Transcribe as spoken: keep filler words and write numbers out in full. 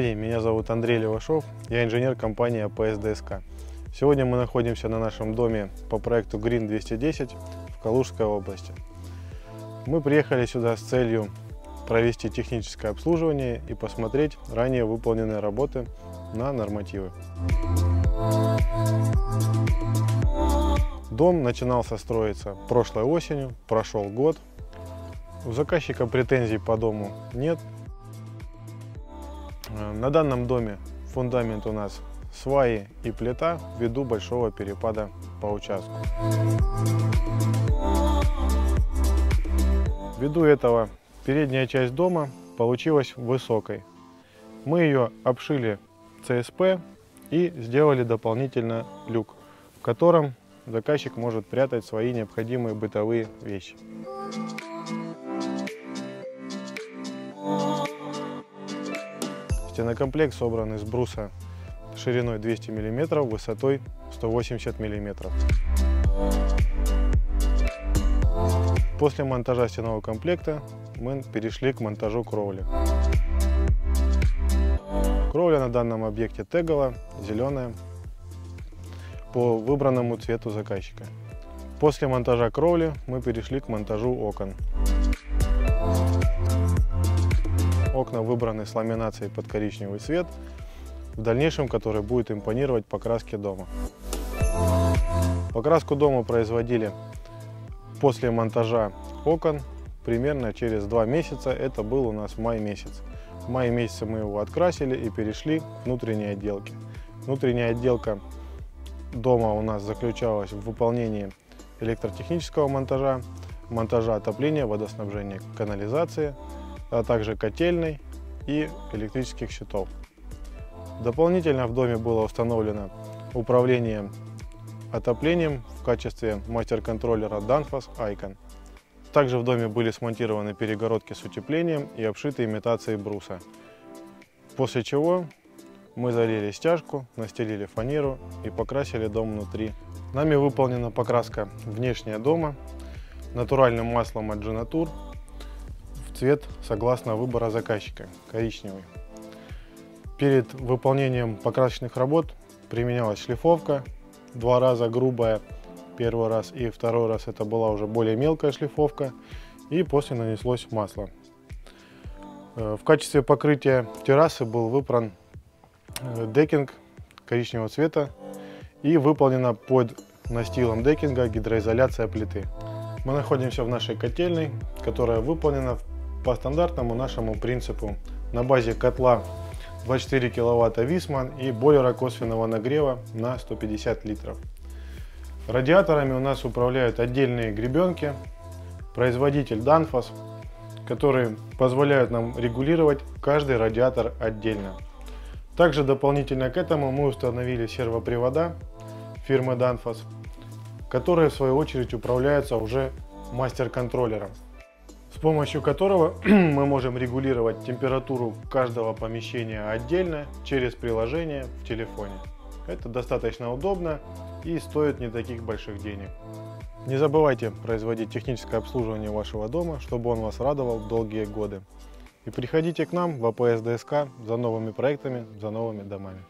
Добрый день, меня зовут Андрей Левашов, я инженер компании АПС ДСК. Сегодня мы находимся на нашем доме по проекту Green двести десять в Калужской области. Мы приехали сюда с целью провести техническое обслуживание и посмотреть ранее выполненные работы на нормативы. Дом начинался строиться прошлой осенью, прошел год. У заказчика претензий по дому нет. На данном доме фундамент у нас сваи и плита ввиду большого перепада по участку. Ввиду этого передняя часть дома получилась высокой. Мы ее обшили ЦСП и сделали дополнительно люк, в котором заказчик может прятать свои необходимые бытовые вещи. Стенокомплект собран из бруса шириной двести миллиметров, высотой сто восемьдесят миллиметров. После монтажа стенного комплекта мы перешли к монтажу кровли. Кровля на данном объекте теговая, зеленая, по выбранному цвету заказчика. После монтажа кровли мы перешли к монтажу окон. Окна выбраны с ламинацией под коричневый цвет, в дальнейшем который будет импонировать покраске дома. Покраску дома производили после монтажа окон примерно через два месяца, это был у нас май месяц. В мае месяце мы его открасили и перешли к внутренней отделке. Внутренняя отделка дома у нас заключалась в выполнении электротехнического монтажа, монтажа отопления, водоснабжения, канализации, а также котельной и электрических щитов. Дополнительно в доме было установлено управление отоплением в качестве мастер-контроллера Danfoss Icon. Также в доме были смонтированы перегородки с утеплением и обшиты имитацией бруса. После чего мы залили стяжку, настелили фанеру и покрасили дом внутри. Нами выполнена покраска внешняя дома натуральным маслом от Genatur. Цвет согласно выбора заказчика, коричневый. Перед выполнением покрасочных работ применялась шлифовка, два раза грубая, первый раз и второй раз это была уже более мелкая шлифовка, и после нанеслось масло. В качестве покрытия террасы был выбран декинг коричневого цвета и выполнена под настилом декинга гидроизоляция плиты. Мы находимся в нашей котельной, которая выполнена в по стандартному нашему принципу на базе котла двадцать четыре киловатта Висман и бойлера косвенного нагрева на сто пятьдесят литров. Радиаторами у нас управляют отдельные гребенки, производитель Danfoss, которые позволяют нам регулировать каждый радиатор отдельно. Также дополнительно к этому мы установили сервопривода фирмы Danfoss, которые в свою очередь управляются уже мастер-контроллером, с помощью которого мы можем регулировать температуру каждого помещения отдельно через приложение в телефоне. Это достаточно удобно и стоит не таких больших денег. Не забывайте производить техническое обслуживание вашего дома, чтобы он вас радовал долгие годы. И приходите к нам в АПС ДСК за новыми проектами, за новыми домами.